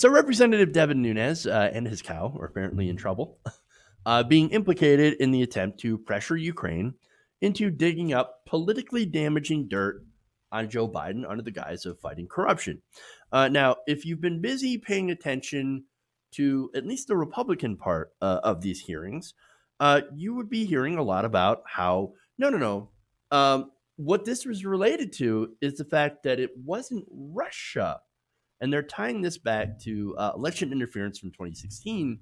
So Representative Devin Nunes and his cow are apparently in trouble, being implicated in the attempt to pressure Ukraine into digging up politically damaging dirt on Joe Biden under the guise of fighting corruption. Now, if you've been busy paying attention to at least the Republican part of these hearings, you would be hearing a lot about how, what this was related to is the fact that it wasn't Russia. And they're tying this back to election interference from 2016.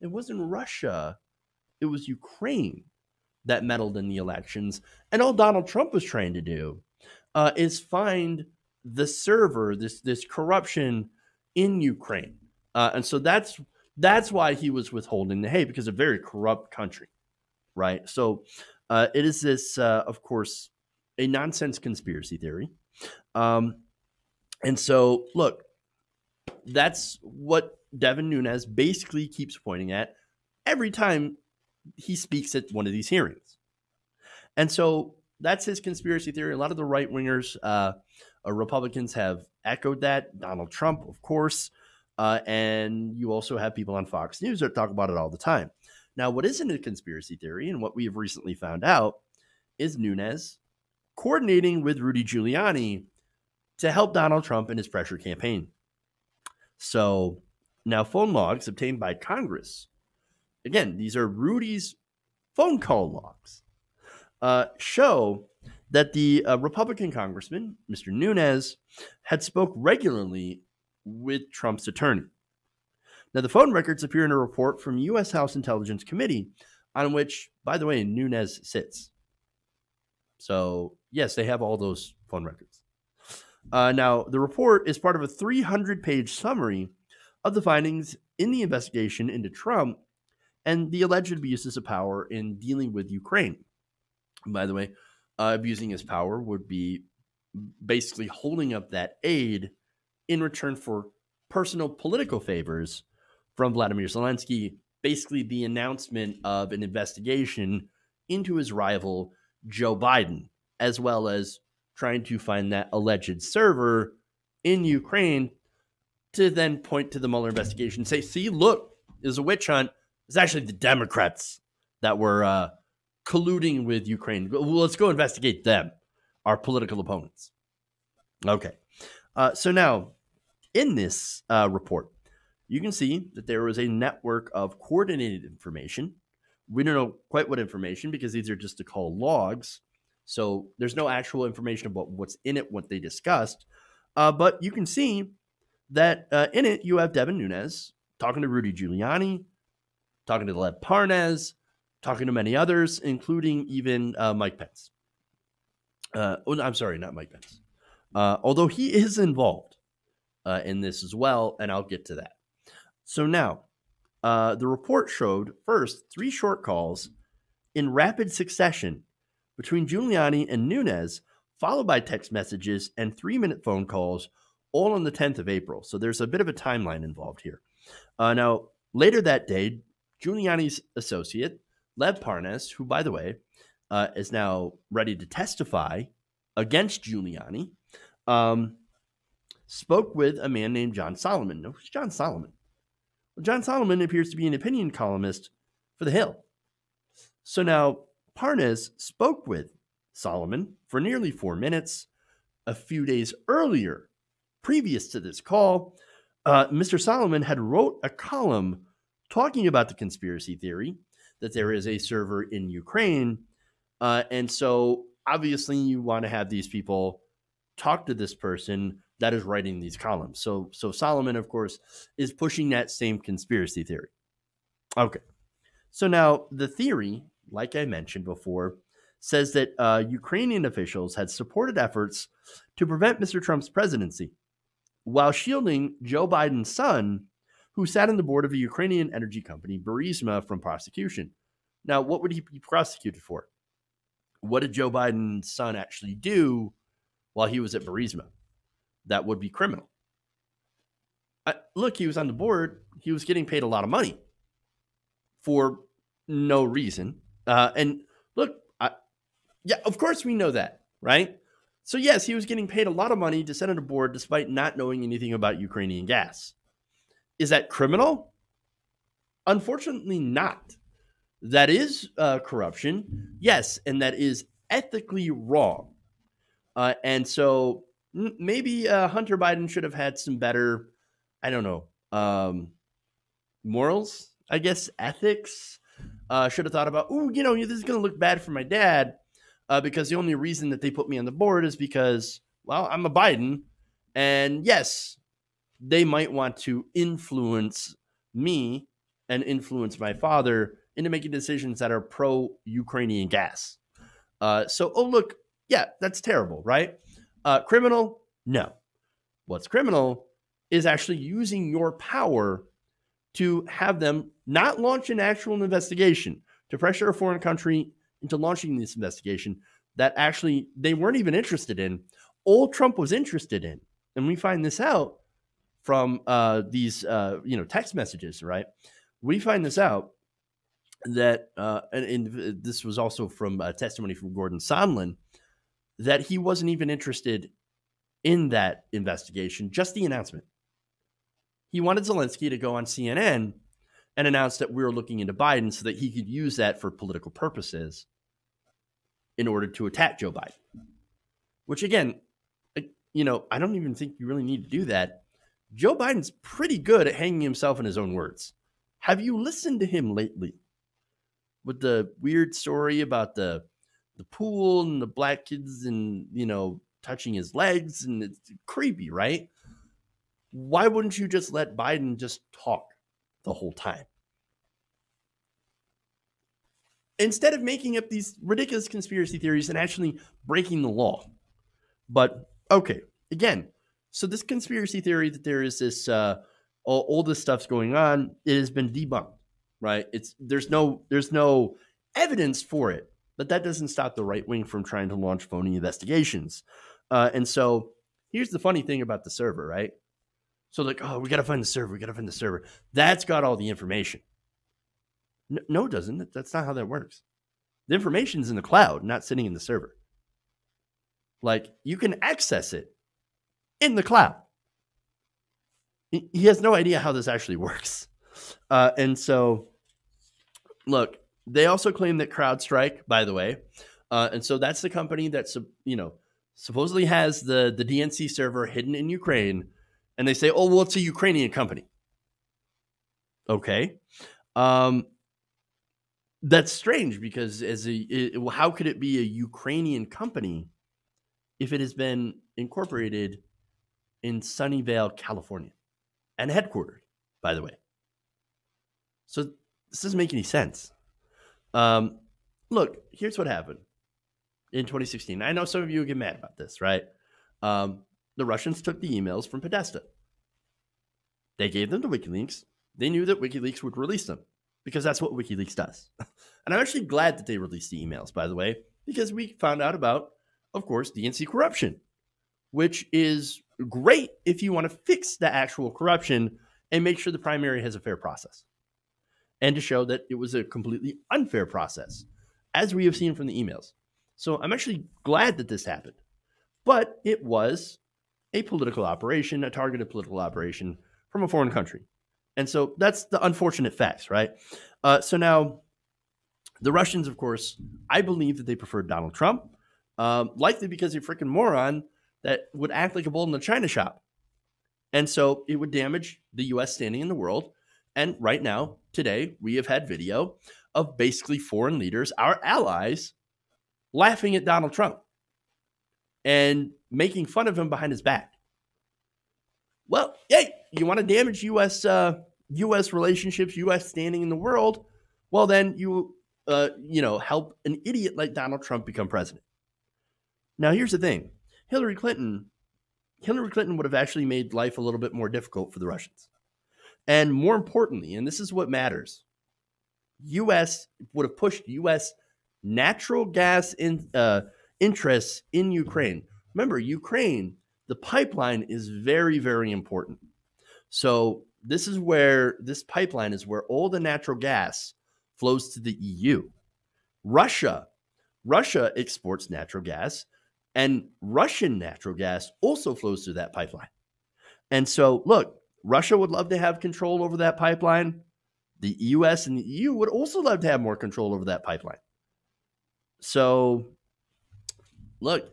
It wasn't Russia. It was Ukraine that meddled in the elections. And all Donald Trump was trying to do is find the server, this corruption in Ukraine. And so that's why he was withholding the hay, because a very corrupt country, right? So it is this, of course, a nonsense conspiracy theory. And so, look, that's what Devin Nunes basically keeps pointing at every time he speaks at one of these hearings. And so that's his conspiracy theory. A lot of the right-wingers, Republicans have echoed that. Donald Trump, of course. And you also have people on Fox News that talk about it all the time. Now, what isn't a conspiracy theory, and what we have recently found out, is Nunes coordinating with Rudy Giuliani to help Donald Trump in his pressure campaign. So now phone logs obtained by Congress. Again, these are Rudy's phone call logs, show that the Republican congressman, Mr. Nunes, had spoke regularly with Trump's attorney. Now, the phone records appear in a report from U.S. House Intelligence Committee, on which, by the way, Nunes sits. So, yes, they have all those phone records. Now, the report is part of a 300-page summary of the findings in the investigation into Trump and the alleged abuses of power in dealing with Ukraine. And by the way, abusing his power would be basically holding up that aid in return for personal political favors from Vladimir Zelensky, basically the announcement of an investigation into his rival, Joe Biden, as well as trying to find that alleged server in Ukraine to then point to the Mueller investigation and say, see, look, there's a witch hunt. It's actually the Democrats that were colluding with Ukraine. Well, let's go investigate them, our political opponents. Okay. So now, in this report, you can see that there was a network of coordinated information. We don't know quite what information, because these are just the call logs. So there's no actual information about what's in it, what they discussed. But you can see that in it, you have Devin Nunes talking to Rudy Giuliani, talking to Lev Parnas, talking to many others, including even Mike Pence. I'm sorry, not Mike Pence. Although he is involved in this as well, and I'll get to that. So now, the report showed, first, 3 short calls in rapid succession between Giuliani and Nunes, followed by text messages and 3-minute phone calls, all on the 10th of April. So there's a bit of a timeline involved here. Now, later that day, Giuliani's associate, Lev Parnas, who, by the way, is now ready to testify against Giuliani, spoke with a man named John Solomon. Now, who's John Solomon? Well, John Solomon appears to be an opinion columnist for The Hill. So now Parnas spoke with Solomon for nearly 4 minutes a few days earlier. Previous to this call, Mr. Solomon had wrote a column talking about the conspiracy theory that there is a server in Ukraine. And so obviously you want to have these people talk to this person that is writing these columns. So Solomon, of course, is pushing that same conspiracy theory. Okay. So now the theory, like I mentioned before, says that Ukrainian officials had supported efforts to prevent Mr. Trump's presidency while shielding Joe Biden's son, who sat on the board of a Ukrainian energy company, Burisma, from prosecution. Now, what would he be prosecuted for? What did Joe Biden's son actually do while he was at Burisma that would be criminal? Look, he was on the board. He was getting paid a lot of money for no reason. And look, yeah, of course we know that, right? So yes, he was getting paid a lot of money to sit on a board despite not knowing anything about Ukrainian gas. Is that criminal? Unfortunately not. That is corruption, yes, and that is ethically wrong. And so maybe Hunter Biden should have had some better, I don't know, morals, I guess, ethics. Should have thought about, oh, you know, this is going to look bad for my dad because the only reason that they put me on the board is because, well, I'm a Biden. And yes, they might want to influence me and influence my father into making decisions that are pro-Ukrainian gas. So, oh, look, yeah, that's terrible, right? Criminal? No. What's criminal is actually using your power to have them not launch an actual investigation, to pressure a foreign country into launching this investigation that actually they weren't even interested in. All Trump was interested in, and we find this out from these text messages, right? We find this out that, and this was also from testimony from Gordon Sondland, that he wasn't even interested in that investigation, just the announcement. He wanted Zelensky to go on CNN and announce that we were looking into Biden so that he could use that for political purposes in order to attack Joe Biden, which, again, you know, I don't even think you really need to do that. Joe Biden's pretty good at hanging himself in his own words. Have you listened to him lately with the weird story about the pool and the black kids and, you know, touching his legs? And it's creepy, right? Why wouldn't you just let Biden just talk the whole time? Instead of making up these ridiculous conspiracy theories and actually breaking the law. But, okay, again, so this conspiracy theory that there is this, all this stuff's going on, it has been debunked, right? There's no evidence for it, but that doesn't stop the right wing from trying to launch phony investigations. And so here's the funny thing about the server, right? So like, oh, we got to find the server. That's got all the information. No, it doesn't. That's not how that works. The information's in the cloud, not sitting in the server. Like, you can access it in the cloud. He has no idea how this actually works. And so, look, they also claim that CrowdStrike, by the way, and so that's the company that, you know, supposedly has the DNC server hidden in Ukraine. And they say, oh, well, it's a Ukrainian company. Okay. That's strange because how could it be a Ukrainian company if it has been incorporated in Sunnyvale, California, and headquartered, by the way? So this doesn't make any sense. Look, here's what happened in 2016. I know some of you get mad about this, right? The Russians took the emails from Podesta. They gave them to WikiLeaks. They knew that WikiLeaks would release them because that's what WikiLeaks does. And I'm actually glad that they released the emails, by the way, because we found out about, of course, DNC corruption, which is great if you want to fix the actual corruption and make sure the primary has a fair process and to show that it was a completely unfair process, as we have seen from the emails. So I'm actually glad that this happened, but it was a political operation, a targeted political operation from a foreign country. And so that's the unfortunate facts, right? So now the Russians, of course, I believe that they preferred Donald Trump, likely because he's a freaking moron that would act like a bull in a china shop. And so it would damage the U.S. standing in the world. And right now, today, we have had video of basically foreign leaders, our allies, laughing at Donald Trump and making fun of him behind his back. Well, hey, you want to damage U.S. relationships, U.S. standing in the world? Well, then you, help an idiot like Donald Trump become president. Now, here's the thing. Hillary Clinton would have actually made life a little bit more difficult for the Russians. And more importantly, and this is what matters, U.S. would have pushed U.S. natural gas interests in Ukraine. Remember, Ukraine, the pipeline is very, very important. So this pipeline is where all the natural gas flows to the EU. Russia exports natural gas, and Russian natural gas also flows through that pipeline. And so, look, Russia would love to have control over that pipeline. The US and the EU would also love to have more control over that pipeline. So, look,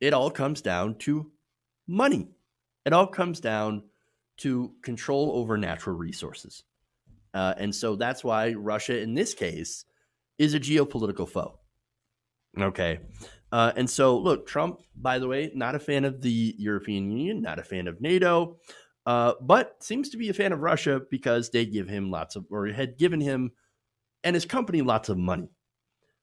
it all comes down to money. It all comes down to control over natural resources. And so that's why Russia, in this case, is a geopolitical foe. Okay. And so, look, Trump, by the way, not a fan of the European Union, not a fan of NATO, but seems to be a fan of Russia because they give him lots of, or had given him and his company lots of money,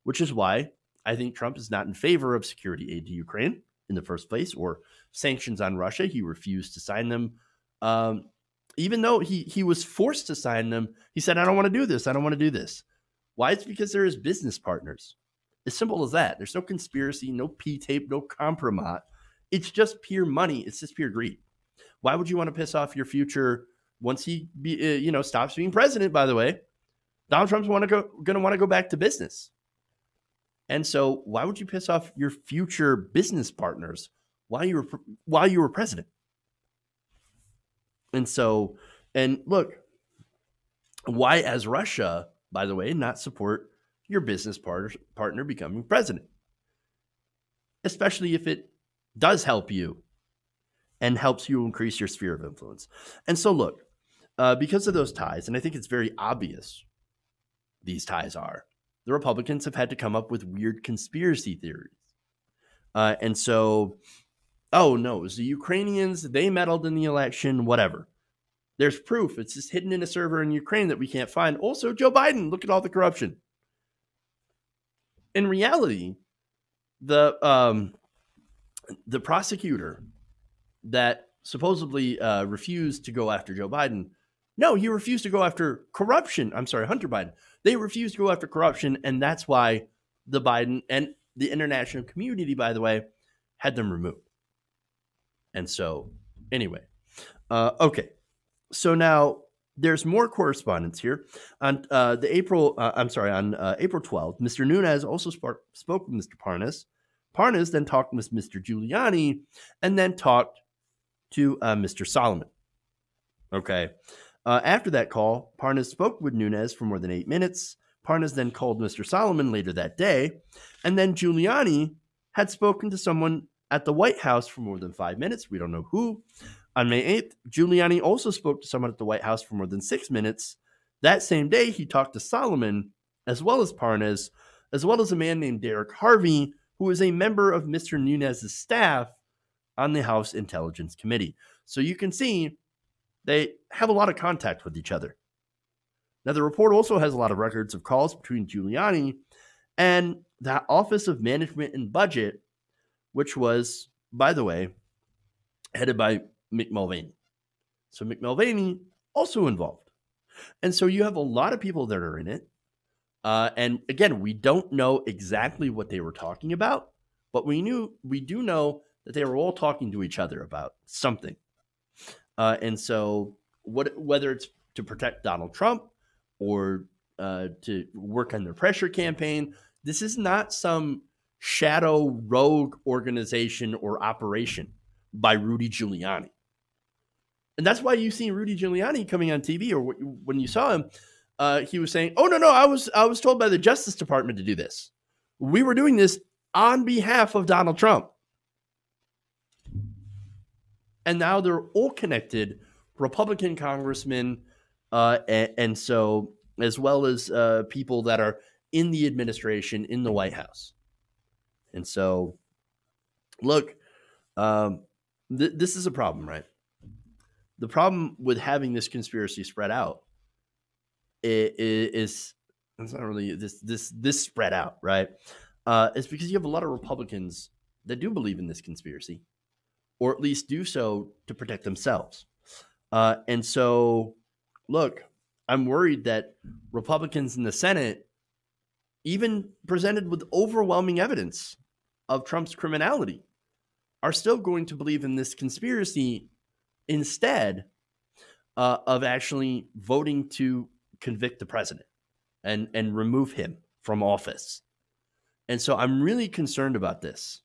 which is why I think Trump is not in favor of security aid to Ukraine in the first place or sanctions on Russia. He refused to sign them. Even though he was forced to sign them, he said, I don't want to do this. I don't want to do this. Why? It's because they're his business partners. As simple as that. There's no conspiracy, no P-tape, no compromise. It's just pure money. It's just pure greed. Why would you want to piss off your future once he stops being president, by the way? Donald Trump's going to want to go back to business. And so why would you piss off your future business partners while you were president? And look, why as Russia, by the way, not support your business partner becoming president, especially if it does help you and helps you increase your sphere of influence? And so look, because of those ties, and I think it's very obvious these ties are, the Republicans have had to come up with weird conspiracy theories. And so, oh no, it was the Ukrainians, they meddled in the election, whatever. There's proof. It's just hidden in a server in Ukraine that we can't find. Also, Joe Biden, look at all the corruption. In reality, the prosecutor that supposedly refused to go after Joe Biden, no, he refused to go after corruption. I'm sorry, Hunter Biden. They refused to go after corruption, and that's why the Biden and the international community, by the way, had them removed. And so, anyway, okay. So now there's more correspondence here on April 12th. Mr. Nunes also spoke with Mr. Parnas. Parnas then talked with Mr. Giuliani, and then talked to Mr. Solomon. Okay. After that call, Parnas spoke with Nunes for more than 8 minutes. Parnas then called Mr. Solomon later that day, and then Giuliani had spoken to someone at the White House for more than 5 minutes. We don't know who. On May 8th, Giuliani also spoke to someone at the White House for more than 6 minutes. That same day, he talked to Solomon, as well as Parnas, as well as a man named Derek Harvey, who is a member of Mr. Nunes' staff on the House Intelligence Committee. So you can see they have a lot of contact with each other. Now, the report also has a lot of records of calls between Giuliani and the Office of Management and Budget, which was, by the way, headed by Mick Mulvaney. So Mick Mulvaney also involved. And so you have a lot of people that are in it. And again, we don't know exactly what they were talking about, but we do know that they were all talking to each other about something. And so whether it's to protect Donald Trump or to work on their pressure campaign, this is not some shadow rogue organization or operation by Rudy Giuliani. And that's why you've seen Rudy Giuliani coming on TV, or when you saw him, he was saying, oh, no, I was told by the Justice Department to do this. We were doing this on behalf of Donald Trump. And now they're all connected, Republican congressmen, and so as well as people that are in the administration, in the White House. And so, look, this is a problem, right? The problem with having this conspiracy spread out is it's not really this spread out, right? It's because you have a lot of Republicans that do believe in this conspiracy, or at least do so to protect themselves. And so, look, I'm worried that Republicans in the Senate, even presented with overwhelming evidence of Trump's criminality, are still going to believe in this conspiracy instead of actually voting to convict the president and remove him from office. And so I'm really concerned about this.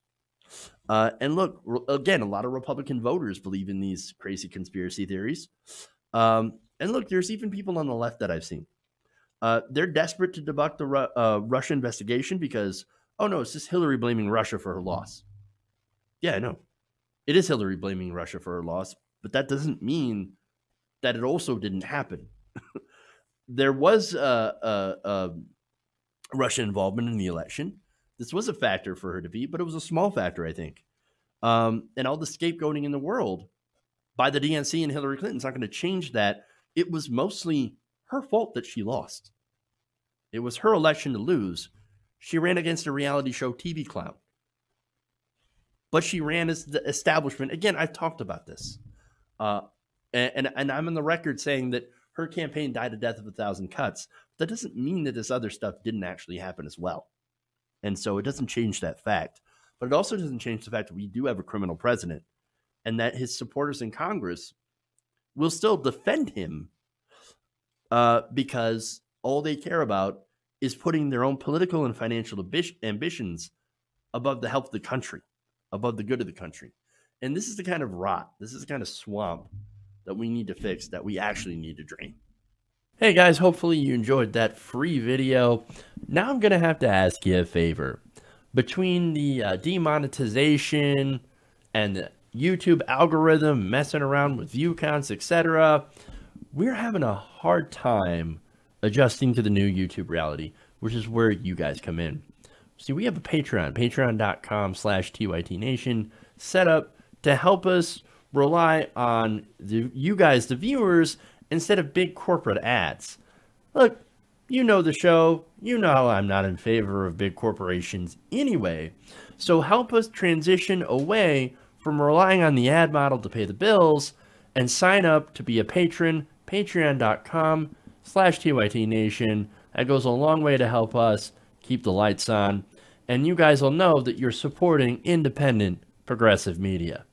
And look, again, a lot of Republican voters believe in these crazy conspiracy theories. And look, there's even people on the left that I've seen. They're desperate to debunk the Russia investigation because, oh no, it's just Hillary blaming Russia for her loss. Yeah, I know. It is Hillary blaming Russia for her loss, but that doesn't mean that it also didn't happen. There was Russian involvement in the election. This was a factor for her defeat, but it was a small factor, I think. And all the scapegoating in the world by the DNC and Hillary Clinton is not going to change that. It was mostly her fault that she lost. It was her election to lose. She ran against a reality show TV clown. But she ran as the establishment. Again, I've talked about this. And I'm on the record saying that her campaign died a death of a thousand cuts. That doesn't mean that this other stuff didn't actually happen as well. And so it doesn't change that fact. But it also doesn't change the fact that we do have a criminal president and that his supporters in Congress will still defend him because all they care about is putting their own political and financial ambitions above the health of the country, above the good of the country. And this is the kind of rot, this is the kind of swamp that we need to fix, that we actually need to drain. Hey guys, hopefully you enjoyed that free video. Now I'm gonna have to ask you a favor. Between the demonetization and the YouTube algorithm messing around with view counts, etc., we're having a hard time adjusting to the new YouTube reality, which is where you guys come in. See, we have a Patreon, patreon.com/TYTNation, set up to help us rely on you guys, the viewers, instead of big corporate ads. Look, you know the show. You know I'm not in favor of big corporations anyway. So help us transition away from relying on the ad model to pay the bills and sign up to be a patron, patreon.com/TYTNation. That goes a long way to help us keep the lights on. And you guys will know that you're supporting independent progressive media.